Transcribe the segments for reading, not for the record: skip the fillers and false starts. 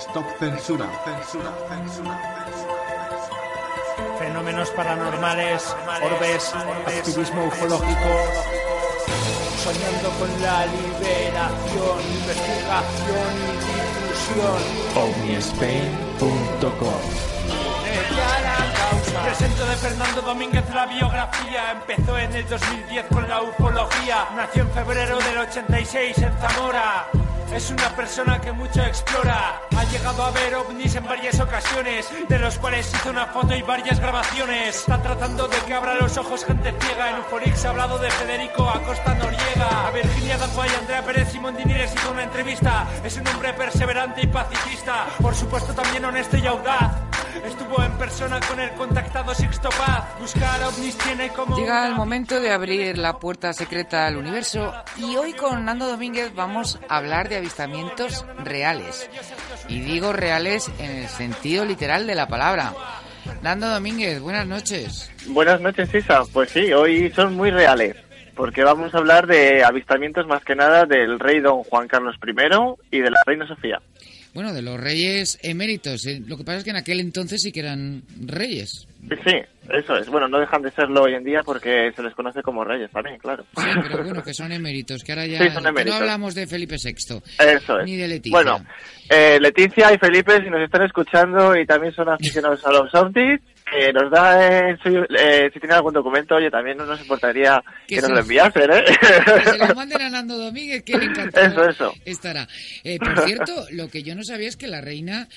Stop Censura. Fenómenos paranormales, orbes, activismo ufológico. Soñando con la liberación, investigación y difusión. Ovnispain.com. Presento de Fernando Domínguez la biografía. Empezó en el 2010 con la ufología. Nació en febrero del 86 en Zamora. Es una persona que mucho explora. Ha llegado a ver ovnis en varias ocasiones, de los cuales hizo una foto y varias grabaciones. Está tratando de que abra los ojos gente ciega. En UFOleaks ha hablado de Federico Acosta Noriega. A Virginia Dacuay, Andrea Pérez y Mondini les hizo una entrevista. Es un hombre perseverante y pacifista. Por supuesto también honesto y audaz. Estuvo en persona con el contactado Sixto Paz. Buscar ovnis tiene como... Llega el momento de abrir la puerta secreta al universo. Y hoy con Nando Domínguez vamos a hablar de avistamientos reales. Y digo reales en el sentido literal de la palabra. Nando Domínguez, buenas noches. Buenas noches, Isa. Pues sí, hoy son muy reales, porque vamos a hablar de avistamientos más que nada del rey don Juan Carlos I y de la reina Sofía. Bueno, de los reyes eméritos. Lo que pasa es que en aquel entonces sí que eran reyes. Sí, eso es. Bueno, no dejan de serlo hoy en día porque se les conoce como reyes también, claro. Sí, pero bueno, que son eméritos, que ahora ya... Sí, son eméritos. No hablamos de Felipe VI. Eso es. Ni de Letizia. Bueno, Letizia y Felipe, si nos están escuchando y también son aficionados a los ovnis, que nos da... si tienen algún documento, oye, también no nos importaría que nos lo enviasen, ¿eh? Que se lo manden a Nando Domínguez, que le encantará. Eso. Estará. Por cierto, lo que yo no sabía es que la reina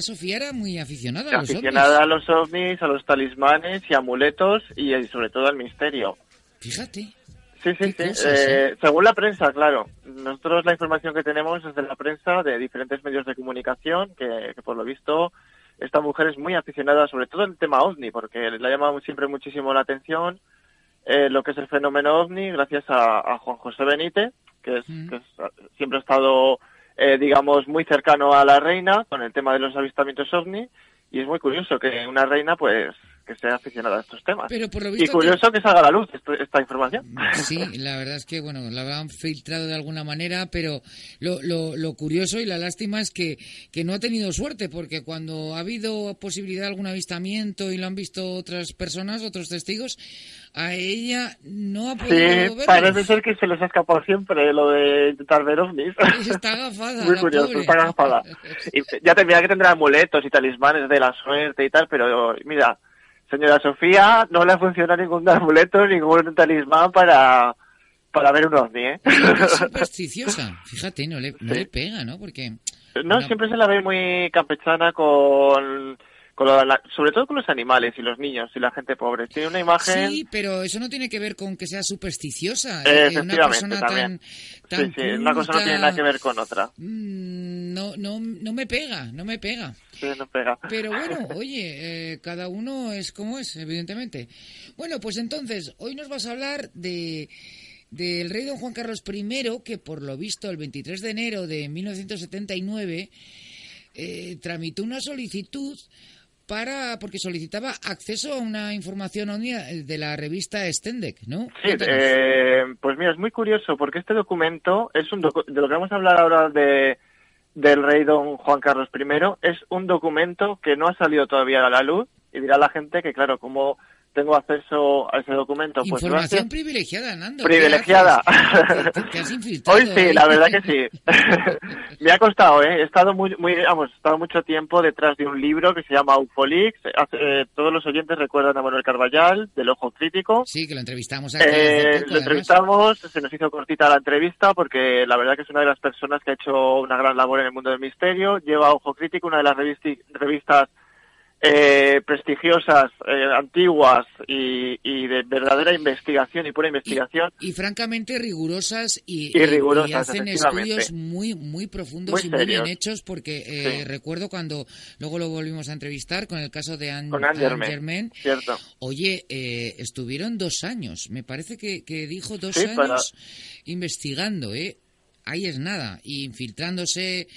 Sofía era muy aficionada a los ovnis. Aficionada a los ovnis, a los talismanes y amuletos y sobre todo al misterio. Fíjate. Sí. Según la prensa, claro. Nosotros la información que tenemos es de la prensa, de diferentes medios de comunicación, que por lo visto esta mujer es muy aficionada sobre todo al tema ovni, porque le ha llamado siempre muchísimo la atención lo que es el fenómeno ovni, gracias a Juan José Benítez, que siempre ha estado, digamos, muy cercano a la reina con el tema de los avistamientos ovni. Y es muy curioso que una reina, pues, que sea aficionada a estos temas. Pero por lo visto, y curioso que salga a la luz esta información. Sí, la verdad es que, bueno, la habrán filtrado de alguna manera, pero lo curioso y la lástima es que no ha tenido suerte, porque cuando ha habido posibilidad de algún avistamiento y lo han visto otras personas, otros testigos, a ella no ha podido verlo. Sí, parece ser que se les ha escapado siempre lo de intentar ver ovnis. Está agafada. Muy curioso, pobre. Está agafada. Y ya te mira que tendrá amuletos y talismanes de la suerte y tal, pero mira, señora Sofía, no le ha funcionado ningún amuleto, ningún talismán para ver un ovni, ¿eh? Es supersticiosa, fíjate, no le pega, ¿no? Porque... No, siempre se la ve muy campechana sobre todo con los animales y los niños y la gente pobre. Tiene una imagen... Sí, pero eso no tiene que ver con que sea supersticiosa. Efectivamente, una persona también. Tan sí, culta... una cosa no tiene nada que ver con otra. No me pega. Sí, no pega. Pero bueno, oye, cada uno es como es, evidentemente. Bueno, pues entonces, hoy nos vas a hablar del rey don Juan Carlos I, que por lo visto el 23 de enero de 1979 tramitó una solicitud porque solicitaba acceso a una información ovni de la revista Stendek, ¿no? Sí, pues mira, es muy curioso porque este documento es de lo que vamos a hablar ahora del rey don Juan Carlos I, es un documento que no ha salido todavía a la luz y dirá la gente que, claro, como tengo acceso a ese documento... Pues información privilegiada, Nando. Privilegiada. Te has infiltrado. Hoy sí, la verdad que sí. Me ha costado, ¿eh? He estado mucho tiempo detrás de un libro que se llama UFOleaks. Todos los oyentes recuerdan a Manuel Carballal, del Ojo Crítico. Sí, que lo entrevistamos. Se nos hizo cortita la entrevista porque la verdad que es una de las personas que ha hecho una gran labor en el mundo del misterio. Lleva a Ojo Crítico, una de las revistas prestigiosas, antiguas y de verdadera investigación y pura investigación. Y francamente rigurosas y hacen estudios muy, muy profundos muy y serios. Muy bien hechos porque recuerdo cuando luego lo volvimos a entrevistar con el caso de Angerman. Cierto. Oye, estuvieron 2 años, me parece que dijo 2 años investigando, ahí es nada, y infiltrándose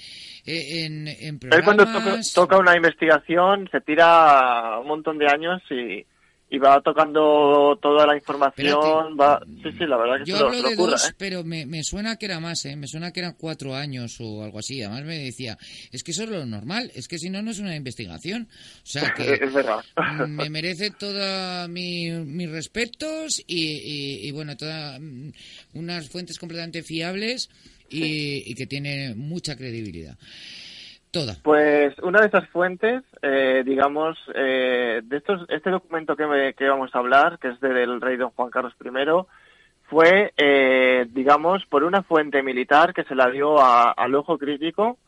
en programas... Él cuando toca una investigación se tira un montón de años y y va tocando toda la información. Sí, la verdad que yo se hablo lo de ocurra, dos, pero me suena que era más, me suena que eran 4 años o algo así. Además me decía, es que eso es lo normal, es que si no, no es una investigación. O sea que es verdad. Me merece todos mis respetos y bueno, todas unas fuentes completamente fiables y que tiene mucha credibilidad. Toda. Pues una de esas fuentes, digamos, de estos, este documento que vamos a hablar, que es del rey don Juan Carlos I, fue, digamos, por una fuente militar que se la dio al Ojo Crítico,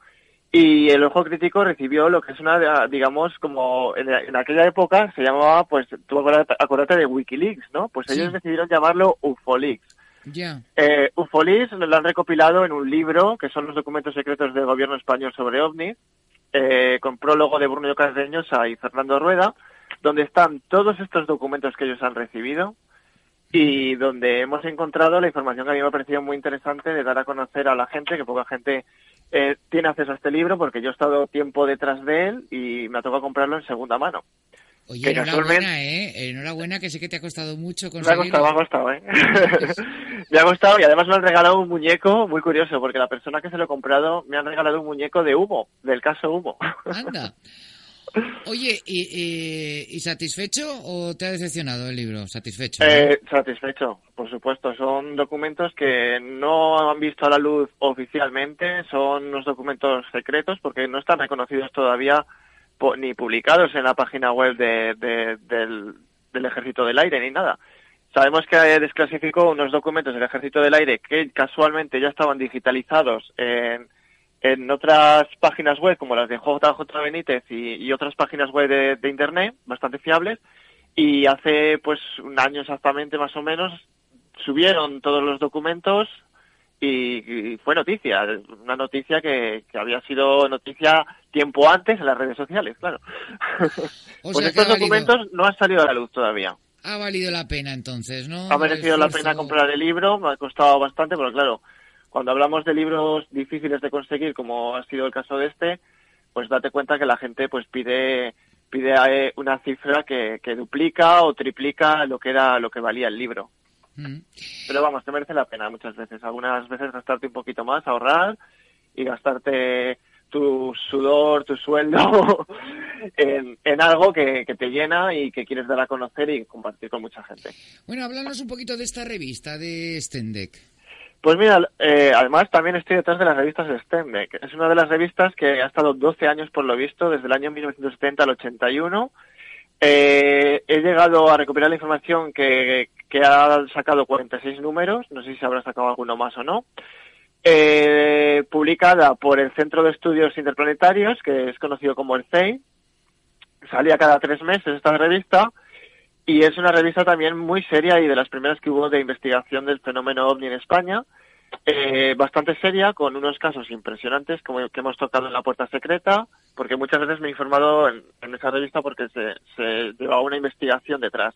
y el Ojo Crítico recibió lo que es una, digamos, como en aquella época se llamaba, pues, tú acuérdate de WikiLeaks, ¿no? Pues ellos decidieron llamarlo UFOleaks. Yeah. UFOleaks lo han recopilado en un libro que son los documentos secretos del gobierno español sobre ovnis, con prólogo de Bruno Cardeñosa y Fernando Rueda, donde están todos estos documentos que ellos han recibido y donde hemos encontrado la información que a mí me ha parecido muy interesante de dar a conocer a la gente, que poca gente tiene acceso a este libro, porque yo he estado tiempo detrás de él y me ha tocado comprarlo en segunda mano. Oye, enhorabuena, enhorabuena, que sé que te ha costado mucho conseguirlo. Me ha costado. Me ha costado, y además me han regalado un muñeco muy curioso, porque la persona que se lo ha comprado me han regalado un muñeco de Humo, del caso Humo. Anda. Oye, ¿y satisfecho o te ha decepcionado el libro? ¿Satisfecho? Satisfecho, por supuesto. Son documentos que no han visto a la luz oficialmente, son unos documentos secretos, porque no están reconocidos todavía ni publicados en la página web del Ejército del Aire, ni nada. Sabemos que desclasificó unos documentos del Ejército del Aire que casualmente ya estaban digitalizados en otras páginas web, como las de JJ Benítez y otras páginas web de Internet, bastante fiables, y hace pues un año exactamente, más o menos, subieron todos los documentos y fue noticia, una noticia que había sido noticia tiempo antes en las redes sociales, claro. O pues estos documentos no han salido a la luz todavía. Ha valido la pena entonces, ¿no? Ha merecido la pena comprar el libro, me ha costado bastante, pero claro, cuando hablamos de libros difíciles de conseguir, como ha sido el caso de este, pues date cuenta que la gente pues pide una cifra que duplica o triplica lo que valía el libro. Pero vamos, te merece la pena muchas veces. Algunas veces gastarte un poquito más, ahorrar y gastarte tu sudor, tu sueldo en algo que te llena y que quieres dar a conocer y compartir con mucha gente. Bueno, háblanos un poquito de esta revista de Stendek. Pues mira, además también estoy detrás de las revistas de Stendek. Es una de las revistas que ha estado 12 años por lo visto, desde el año 1970 al 81. He llegado a recuperar la información que ha sacado 46 números, no sé si habrá sacado alguno más o no, publicada por el Centro de Estudios Interplanetarios, que es conocido como el CEI. Salía cada 3 meses esta revista, y es una revista también muy seria y de las primeras que hubo de investigación del fenómeno ovni en España, bastante seria, con unos casos impresionantes como el que hemos tocado en La Puerta Secreta, porque muchas veces me he informado en esa revista porque se llevaba una investigación detrás.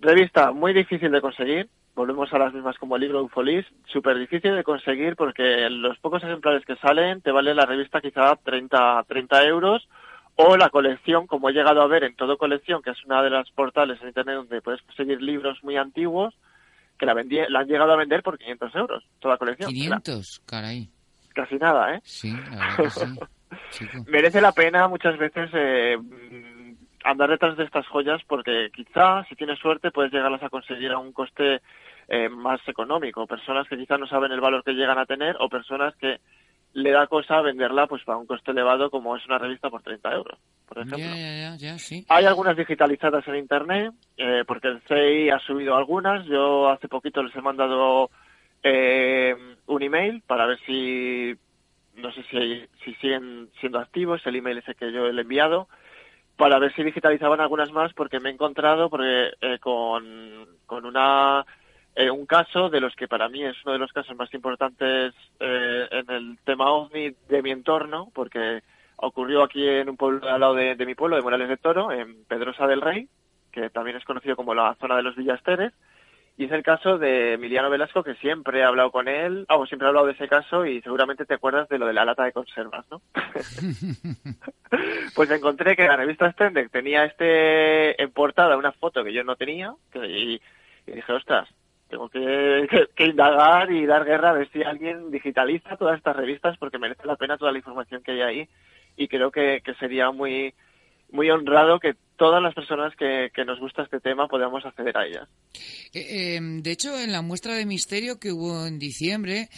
Revista muy difícil de conseguir, volvemos a las mismas como el libro UFOleaks, súper difícil de conseguir porque los pocos ejemplares que salen te vale la revista quizá 30 euros, o la colección, como he llegado a ver en Todo Colección, que es una de las portales en Internet donde puedes conseguir libros muy antiguos, que la han llegado a vender por 500 euros, toda la colección. 500, caray. Casi nada, ¿eh? Sí, la verdad sí. Merece la pena muchas veces andar detrás de estas joyas, porque quizá, si tienes suerte, puedes llegarlas a conseguir a un coste más económico. Personas que quizá no saben el valor que llegan a tener, o personas que le da cosa venderla pues a un coste elevado, como es una revista por 30 euros, por ejemplo. Ya, sí. Hay algunas digitalizadas en Internet, porque el CEI ha subido algunas. Yo hace poquito les he mandado un email para ver si, no sé si siguen siendo activos, el email ese que yo le he enviado, para ver si digitalizaban algunas más, porque me he encontrado con un caso de los que para mí es uno de los casos más importantes en el tema ovni de mi entorno, porque ocurrió aquí en un pueblo al lado de mi pueblo, de Morales de Toro, en Pedrosa del Rey, que también es conocido como la zona de los Villasteres, Y es el caso de Emiliano Velasco, que siempre he hablado con él, o siempre he hablado de ese caso, y seguramente te acuerdas de lo de la lata de conservas, ¿no? Pues encontré que la revista Stendek tenía en portada una foto que yo no tenía, y dije, ostras, tengo que indagar y dar guerra a ver si alguien digitaliza todas estas revistas, porque merece la pena toda la información que hay ahí, y creo que sería muy honrado que todas las personas que nos gusta este tema podamos acceder a ellas. De hecho, en la muestra de misterio que hubo en diciembre,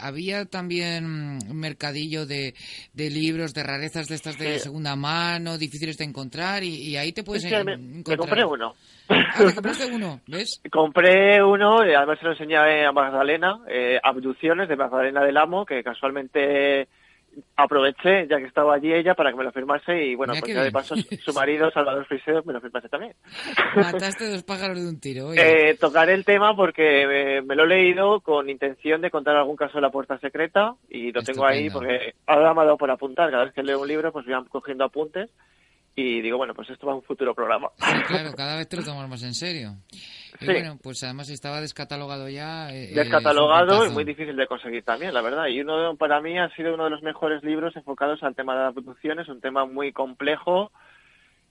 había también un mercadillo de libros, de rarezas de estas de segunda mano, difíciles de encontrar, y ahí te puedes encontrar. Me compré uno. Ah, ¿te compraste uno? ¿Ves? Compré uno, además se lo enseñé a Magdalena, Abducciones de Magdalena del Amo, que casualmente aproveché, ya que estaba allí ella, para que me lo firmase, y bueno, pues ya de paso su marido, Salvador Freixedo, me lo firmase también. Mataste dos pájaros de un tiro. Oye. Tocaré el tema porque me lo he leído con intención de contar algún caso de la puerta secreta, y lo tengo ahí porque ahora me ha dado por apuntar. Cada vez que leo un libro pues voy cogiendo apuntes y digo, bueno, pues esto va a un futuro programa. Sí, claro, cada vez te lo tomamos más en serio. Sí. Y bueno, pues además estaba descatalogado ya. Descatalogado y muy difícil de conseguir también, la verdad. Y para mí ha sido uno de los mejores libros enfocados al tema de las abducciones, un tema muy complejo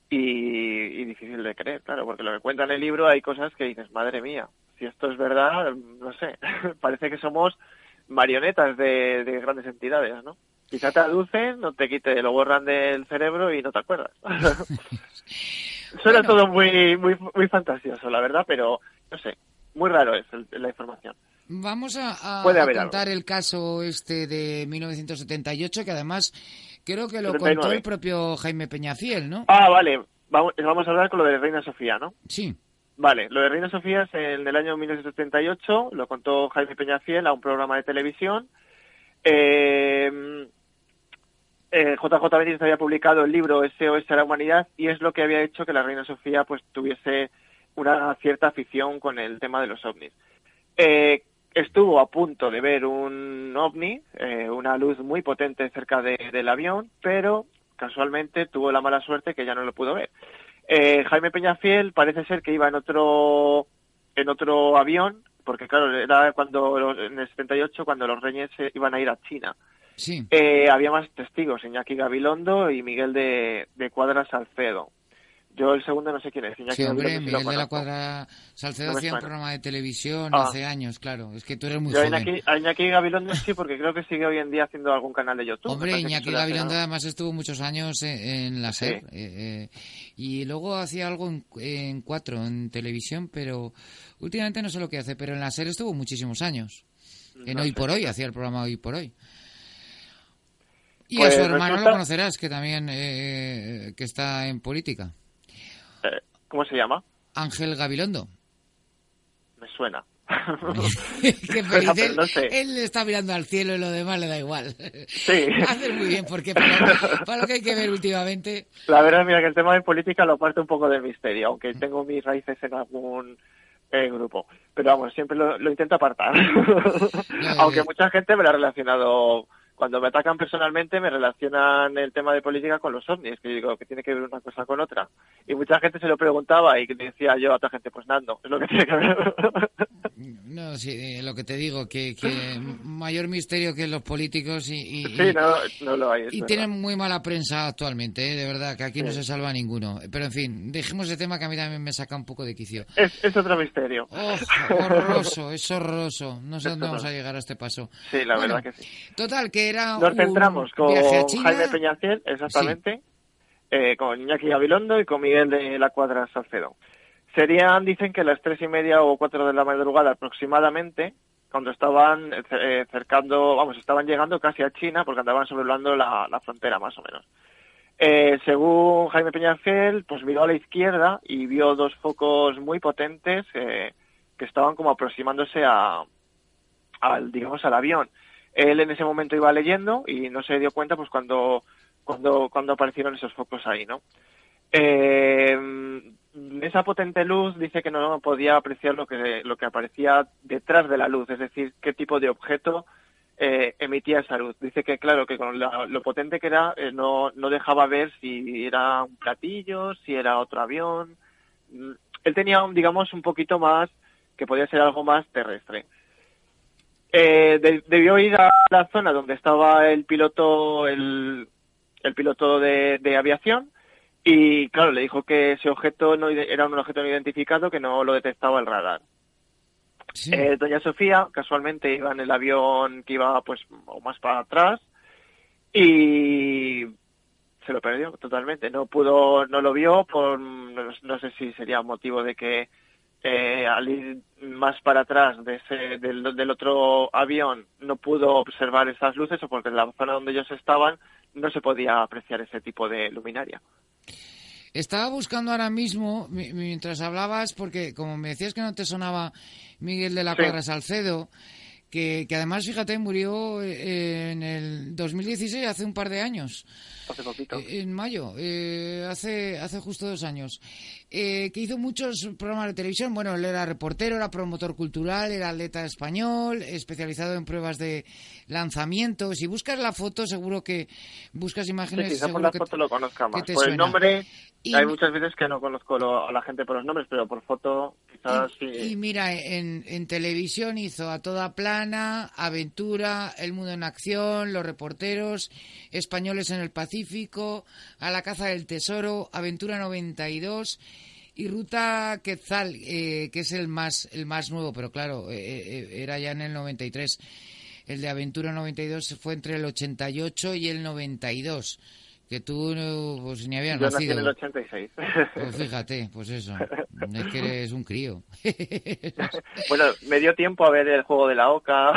y difícil de creer, claro, porque lo que cuenta en el libro hay cosas que dices, madre mía, si esto es verdad, no sé, parece que somos marionetas de grandes entidades, ¿no? Quizá te aducen, no te quite, lo borran del cerebro y no te acuerdas. Suena todo muy fantasioso, la verdad, pero no sé, muy raro es la información. Vamos a contar el caso este de 1978, que además creo que lo 79. Contó el propio Jaime Peñafiel, ¿no? Ah, vale, vamos a hablar con lo de Reina Sofía, ¿no? Sí. Vale, lo de Reina Sofía es en el año 1978, lo contó Jaime Peñafiel a un programa de televisión. JJ Benítez había publicado el libro SOS a la humanidad, y es lo que había hecho que la Reina Sofía pues tuviese una cierta afición con el tema de los ovnis. Estuvo a punto de ver un ovni, una luz muy potente cerca del avión, pero casualmente tuvo la mala suerte que ya no lo pudo ver. Jaime Peñafiel parece ser que iba en otro avión, porque claro, era en el 78 cuando los reyes iban a ir a China. Sí. Había más testigos, Iñaki Gabilondo y Miguel de Cuadra Salcedo. Yo el segundo no sé quién es. Sí, hombre, Miguel de la Cuadra Salcedo hacía un programa de televisión hace años, claro. Es que tú eres muy joven. Iñaki Gabilondo sí, porque creo que sigue hoy en día haciendo algún canal de YouTube. Hombre, Iñaki Gabilondo además estuvo muchos años en la SER. Sí. Y luego hacía algo en Cuatro, en televisión, pero últimamente no sé lo que hace. Pero en la SER estuvo muchísimos años. Hoy por Hoy, hacía el programa Hoy por Hoy. Y pues a su hermano lo conocerás, que también que está en política. ¿Cómo se llama? Ángel Gabilondo. Me suena. Qué feliz. Pero no sé. Él está mirando al cielo y lo demás le da igual. Sí. Haces muy bien, porque para lo que hay que ver últimamente. La verdad, mira, que el tema de política lo parte un poco del misterio, aunque tengo mis raíces en algún grupo. Pero vamos, siempre lo intento apartar. Aunque mucha gente me lo ha relacionado. Cuando me atacan personalmente me relacionan el tema de política con los ovnis, que yo digo que tiene que ver una cosa con otra. Y mucha gente se lo preguntaba y decía yo a otra gente, pues nada, no, es lo que tiene que ver. No, sí, lo que te digo, que mayor misterio que los políticos y sí, no lo hay. Y tienen muy mala prensa actualmente, de verdad, que aquí sí. No se salva ninguno. Pero en fin, dejemos ese tema que a mí también me saca un poco de quicio. Es otro misterio. Oh, horroroso, es horroroso. No sé dónde vamos a llegar a este paso. Sí, la verdad que sí. Total, que nos centramos con Jaime Peñafiel, exactamente, sí. Con Iñaki Gabilondo y con Miguel de la Cuadra Salcedo. Serían, dicen que las 3:30 o 4 de la madrugada aproximadamente, cuando estaban estaban llegando casi a China, porque andaban sobrevolando la frontera más o menos. Según Jaime Peñafiel, pues miró a la izquierda y vio dos focos muy potentes que estaban como aproximándose al avión. Él en ese momento iba leyendo y no se dio cuenta pues cuando aparecieron esos focos ahí, ¿no? Esa potente luz dice que no podía apreciar lo que aparecía detrás de la luz, es decir, qué tipo de objeto emitía esa luz. Dice que claro, que con lo potente que era no dejaba ver si era un platillo, si era otro avión. Él tenía, digamos, un poquito más que podía ser algo más terrestre. Debió ir a la zona donde estaba el piloto de aviación y, claro, le dijo que ese objeto no era un objeto no identificado, que no lo detectaba el radar. Sí. Doña Sofía, casualmente, iba en el avión que iba, pues, o más para atrás y se lo perdió totalmente. No lo vio, no sé si sería motivo de que al ir más para atrás del otro avión no pudo observar esas luces, o porque en la zona donde ellos estaban no se podía apreciar ese tipo de luminaria. Estaba buscando ahora mismo, mientras hablabas, porque como me decías que no te sonaba Miguel de la Cuadra Salcedo, que además, fíjate, murió en el 2016, hace un par de años. Hace poquito. En mayo, hace justo 2 años. Que hizo muchos programas de televisión. Bueno, él era reportero, era promotor cultural, era atleta español, especializado en pruebas de lanzamiento. Si buscas la foto, seguro que buscas imágenes. Sí, quizá por la foto lo conozca más. Por el nombre, y hay muchas veces que no conozco a la gente por los nombres, pero por foto quizás sí. Y mira, en televisión hizo A Toda Plana, Aventura, El Mundo en Acción, Los Reporteros, Españoles en el Pacífico, A la Caza del Tesoro, Aventura 92 y Ruta Quetzal, que es el más nuevo, pero claro, era ya en el 93. El de Aventura 92 fue entre el 88 y el 92. Que tú pues, ni habías nacido. Yo nací en el 86. Pues fíjate, pues eso. Es que eres un crío. Bueno, me dio tiempo a ver el juego de la Oca.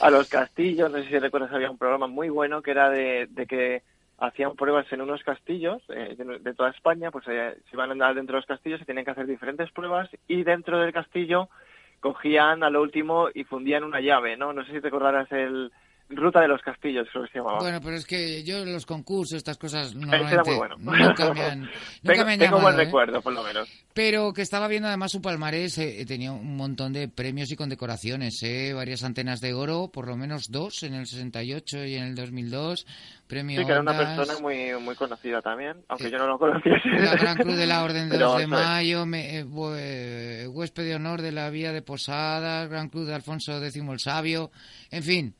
A los castillos, no sé si recuerdas, había un programa muy bueno que era de que hacían pruebas en unos castillos de toda España. Pues se iban a andar dentro de los castillos y tenían que hacer diferentes pruebas. Y dentro del castillo cogían a lo último y fundían una llave, ¿no? No sé si te acordarás el Ruta de los Castillos, creo que se llamaba. Bueno, pero es que yo los concursos, estas cosas, normalmente era muy bueno. nunca me han llamado. Tengo buen recuerdo, por lo menos. Pero que estaba viendo además su palmarés, tenía un montón de premios y condecoraciones, varias antenas de oro, por lo menos 2 en el 68 y en el 2002, premio. Sí, que era una persona muy, muy conocida también, aunque yo no lo conocía. La Gran Cruz de la Orden de 2 de Mayo, huésped de honor de la Vía de Posadas, Gran Cruz de Alfonso X el Sabio, en fin.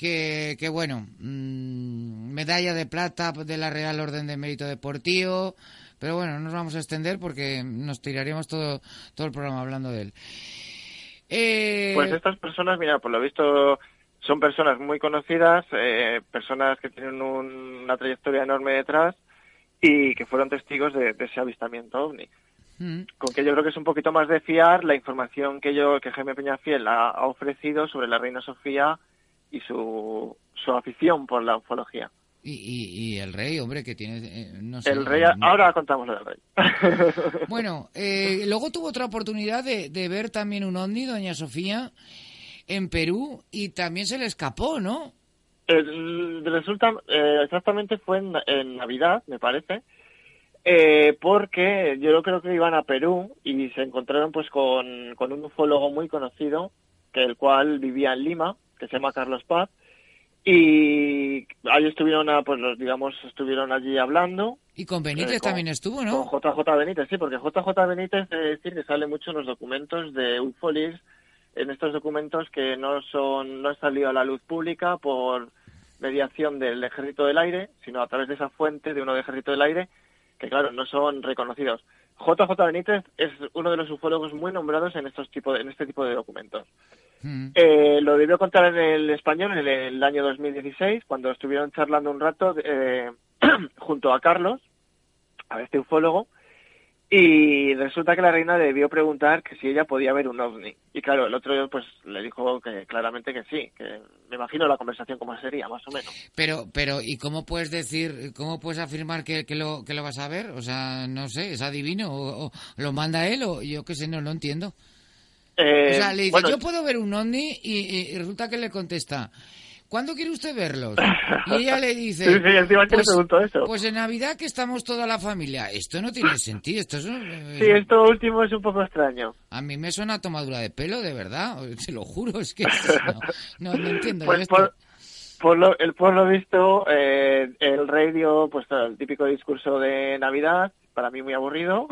Que bueno, medalla de plata de la Real Orden de Mérito Deportivo, pero bueno, no nos vamos a extender porque nos tiraríamos todo el programa hablando de él. Pues estas personas, mira, por lo visto son personas muy conocidas, personas que tienen una trayectoria enorme detrás y que fueron testigos de ese avistamiento ovni. Con que yo creo que es un poquito más de fiar la información que Jaime Peñafiel ha ofrecido sobre la Reina Sofía y su afición por la ufología. Y el rey, hombre, que tiene... no sé, el rey, ahora contamos lo del rey. Bueno, luego tuvo otra oportunidad de ver también un ovni, doña Sofía, en Perú, y también se le escapó, ¿no? Exactamente fue en Navidad, me parece, porque yo creo que iban a Perú y se encontraron pues con un ufólogo muy conocido, que el cual vivía en Lima, que se llama Carlos Paz, y ahí estuvieron allí hablando. Y con Benítez también estuvo, ¿no? Con JJ Benítez, sí, porque JJ Benítez, es decir, que sale mucho en los documentos de UFOleaks, en estos documentos que no han salido a la luz pública por mediación del Ejército del Aire, sino a través de esa fuente de uno del Ejército del Aire, que claro, no son reconocidos. JJ Benítez es uno de los ufólogos muy nombrados en este tipo de documentos. Lo debió contar en El Español en el año 2016, cuando estuvieron charlando un rato junto a Carlos, a este ufólogo, y resulta que la reina debió preguntar que si ella podía ver un ovni. Y claro, el otro pues le dijo que claramente que sí, que me imagino la conversación como sería, más o menos. Pero ¿y cómo puedes afirmar que lo vas a ver? O sea, no sé, ¿es adivino? ¿O lo manda él? O yo qué sé, no lo entiendo. O sea, le dice, bueno, yo puedo ver un ovni y resulta que le contesta, ¿cuándo quiere usted verlos? Y ella le dice, pues en Navidad que estamos toda la familia. Esto no tiene sentido. Esto último es un poco extraño. A mí me suena tomadura de pelo, de verdad, te lo juro, es que no entiendo pues esto. Por lo visto, el rey dio pues, el típico discurso de Navidad, para mí muy aburrido.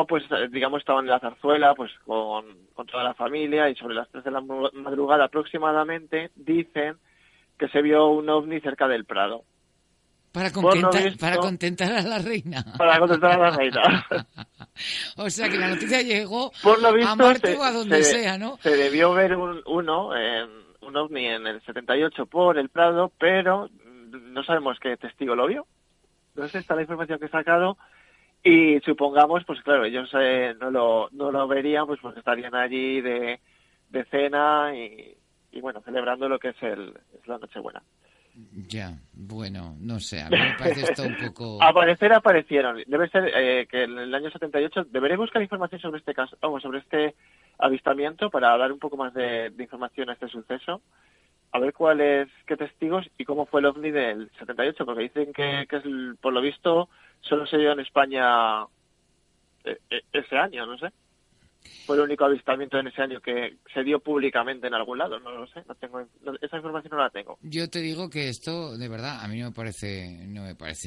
no, pues digamos estaban en la zarzuela pues con toda la familia, y sobre las 3 de la madrugada aproximadamente dicen que se vio un ovni cerca del Prado. Para contentar a la reina. Para contentar a la reina. O sea que la noticia llegó a Marte o a donde sea, ¿no? Se debió ver un ovni en el 78 por el Prado, pero no sabemos qué testigo lo vio. Entonces está la información que he sacado y supongamos, pues claro, ellos no lo verían pues porque estarían allí de cena y bueno, celebrando lo que es la Nochebuena. Ya, bueno, no sé, a mí me parece esto un poco... aparecieron. Debe ser que en el año 78... Deberé buscar información sobre este caso, sobre este avistamiento, para hablar un poco más de información a este suceso. A ver qué testigos y cómo fue el ovni del 78, porque dicen que es, por lo visto solo se dio en España ese año, no sé. Fue el único avistamiento en ese año que se dio públicamente en algún lado, no lo sé, esa información no la tengo. Yo te digo que esto, de verdad, a mí no me parece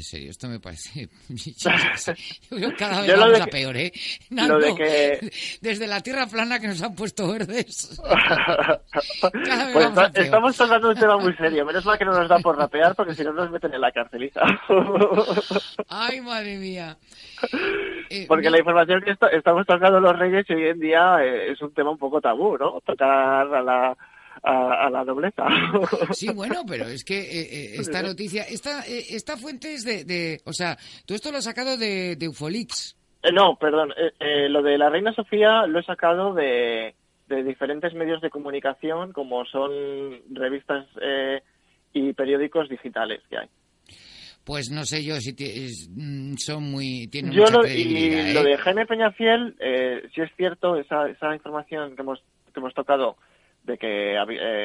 serio, esto me parece... Yo creo que cada vez vamos a peor, ¿eh? Nando, desde la tierra plana que nos han puesto verdes. Pues estamos tratando un tema muy serio, menos mal que no nos da por rapear, porque si no nos meten en la cárcel. Ay, madre mía. Porque la información que estamos tocando los reyes hoy en día es un tema un poco tabú, ¿no? Tocar a la nobleza. Sí, bueno, pero es que esta noticia... Esta fuente es de... O sea, tú esto lo has sacado de UFOleaks. No, perdón. Lo de la Reina Sofía lo he sacado de diferentes medios de comunicación, como son revistas y periódicos digitales que hay. Pues no sé yo si tienen mucha credibilidad. Lo de Jaime Peñafiel, si es cierto, esa información que hemos tocado de que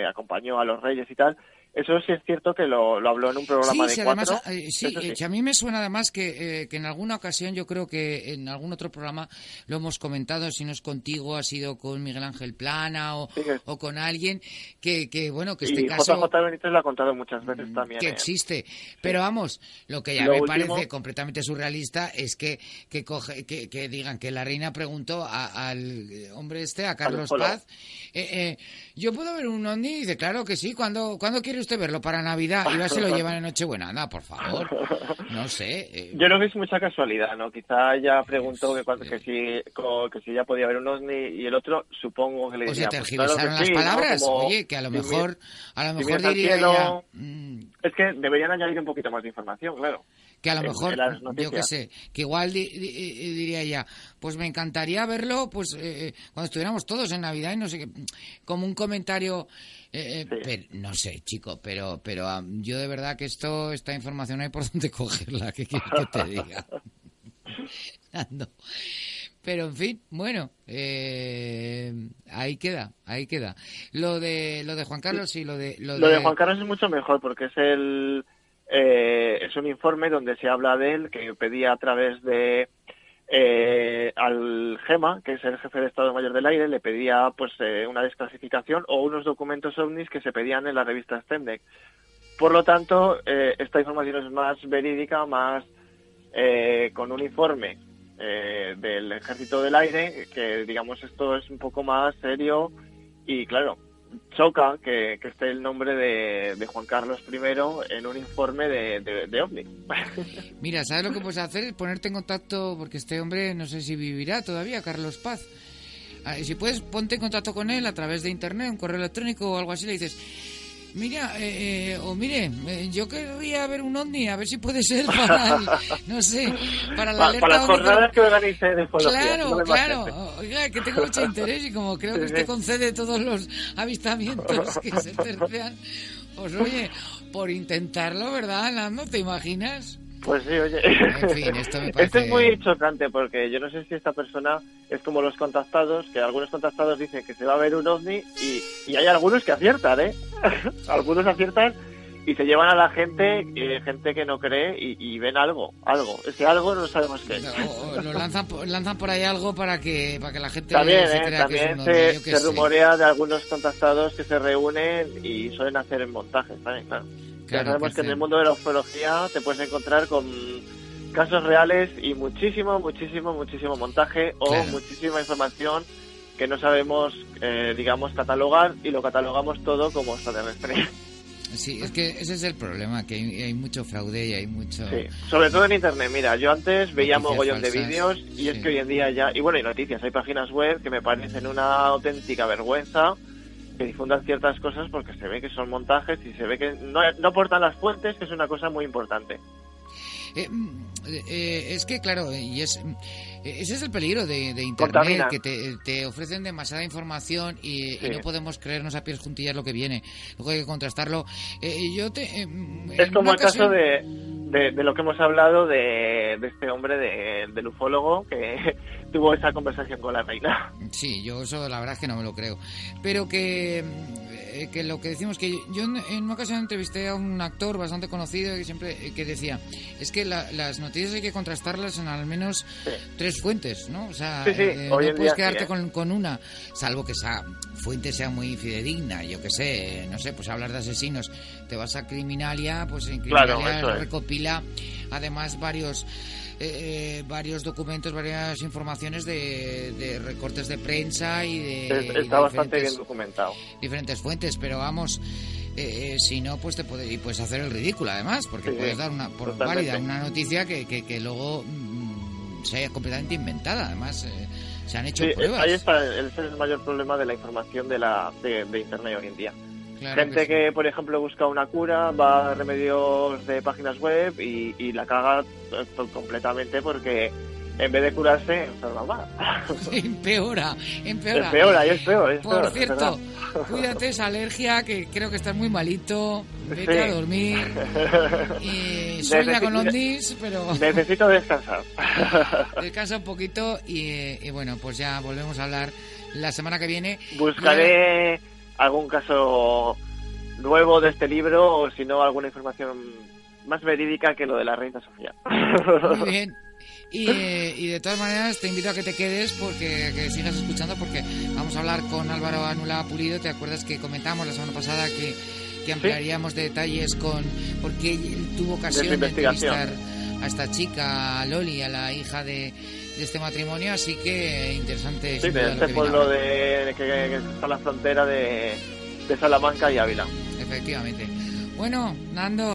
acompañó a los reyes y tal, eso sí es cierto que lo habló en un programa de Cuatro. Además, sí, a mí me suena además que en alguna ocasión, yo creo que en algún otro programa lo hemos comentado, si no es contigo, ha sido con Miguel Ángel Plana o con alguien que bueno, que este caso... Y J.J. Benítez lo ha contado muchas veces también. Que existe. Pero vamos, lo que ya lo me último... parece completamente surrealista es que digan que la reina preguntó al hombre a Carlos Paz, yo puedo ver un ovni y dice, claro que sí, ¿cuándo quiere usted verlo para Navidad? Y ahora se lo llevan en Nochebuena. Anda, por favor. No sé. Yo creo que es mucha casualidad, ¿no? Quizá ya preguntó que si ya podía haber un ovni y el otro, supongo que le diría... O sea, tergiversaron las palabras. ¿No? Como, oye, que a lo mejor diría ella... Es que deberían añadir un poquito más de información, claro. Que a lo mejor, yo qué sé, que igual diría ella, pues me encantaría verlo pues cuando estuviéramos todos en Navidad y no sé qué, como un comentario... sí. Pero, no sé, chico, pero yo de verdad que esta información no hay por dónde cogerla, ¿qué quieres que te diga? Ando. Pero en fin, bueno, ahí queda. Lo de Juan Carlos y lo de Juan Carlos es mucho mejor porque es es un informe donde se habla de él, que pedía a través de al GEMA, que es el jefe de Estado Mayor del Aire, le pedía pues una desclasificación o unos documentos ovnis que se pedían en la revista Stendek. Por lo tanto, esta información es más verídica, más con un informe del Ejército del Aire, que digamos esto es un poco más serio y claro, choca que esté el nombre de Juan Carlos I en un informe de ovni. Mira, ¿sabes lo que puedes hacer? Es ponerte en contacto, porque este hombre no sé si vivirá todavía, Carlos Paz. Si puedes, ponte en contacto con él a través de internet, un correo electrónico o algo así, le dices, mira, yo querría ver un ovni, a ver si puede ser para la alerta. Para las jornadas que organice de ufología. Claro, oiga, que tengo mucho interés y como creo que usted concede todos los avistamientos que se tercean, pues oye, por intentarlo, ¿verdad, Nando? ¿Te imaginas? Pues sí, oye. En fin, esto me parece... Esto es muy chocante porque yo no sé si esta persona es como los contactados, que algunos contactados dicen que se va a ver un ovni y hay algunos que aciertan, ¿eh? Algunos aciertan y se llevan a la gente que no cree y ven algo. Ese algo no sabemos qué es. O lo lanzan por ahí algo para que la gente también, se crea también que es un ovni, se rumorea de algunos contactados que se reúnen y suelen hacer montajes también, claro. Claro, ya sabemos que en el mundo de la ufología te puedes encontrar con casos reales y muchísimo montaje o muchísima información que no sabemos, digamos, catalogar, y lo catalogamos todo como extraterrestre. Sí, es que ese es el problema, que hay mucho fraude y hay mucho... Sí, sobre todo en Internet. Mira, yo antes veía mogollón de vídeos y es que hoy en día ya... Y bueno, hay noticias, hay páginas web que me parecen una auténtica vergüenza que difundan ciertas cosas porque se ve que son montajes y se ve que no aportan las fuentes, que es una cosa muy importante. Es que claro, y ese es el peligro de Internet, contamina, que te ofrecen demasiada información y no podemos creernos a pies juntillas lo que viene. Luego hay que contrastarlo. Es como el caso de lo que hemos hablado de este hombre, del ufólogo, que tuvo esa conversación con la reina. Sí, yo eso la verdad es que no me lo creo. Pero que lo que decimos, que yo en una ocasión entrevisté a un actor bastante conocido que siempre que decía, es que las noticias hay que contrastarlas en al menos tres fuentes, ¿no? O sea, no puedes quedarte con una, salvo que esa fuente sea muy fidedigna, yo que sé, no sé, pues hablar de asesinos, te vas a Criminalia, pues en Criminalia recopila además varios documentos, varias informaciones de recortes de prensa y está bastante bien documentado. Diferentes fuentes, pero vamos, si no, pues puedes hacer el ridículo, además, porque puedes dar por válida una noticia que luego sea completamente inventada. Además, se han hecho pruebas. Ahí está, ese es el mayor problema de la información de Internet hoy en día. Claro, gente que por ejemplo, busca una cura, va a remedios de páginas web y la caga completamente porque en vez de curarse, enferma más. Empeora. Es peor. Por cierto, cuídate esa alergia, que creo que estás muy malito. Vete a dormir. Y sueña con Londis, pero... Necesito descansar. Descansa un poquito y bueno, pues ya volvemos a hablar la semana que viene. Buscaré... algún caso nuevo de este libro, o si no, alguna información más verídica que lo de la Reina Sofía. Muy bien. Y de todas maneras te invito a que te quedes, porque que sigas escuchando, porque vamos a hablar con Álvaro Anula Pulido. ¿Te acuerdas que comentamos la semana pasada que ampliaríamos detalles porque él tuvo ocasión de entrevistar a esta chica, a Loli, a la hija de este matrimonio, así que interesante. Sí, de este pueblo que está en la frontera de Salamanca y Ávila. Efectivamente. Bueno, Nando...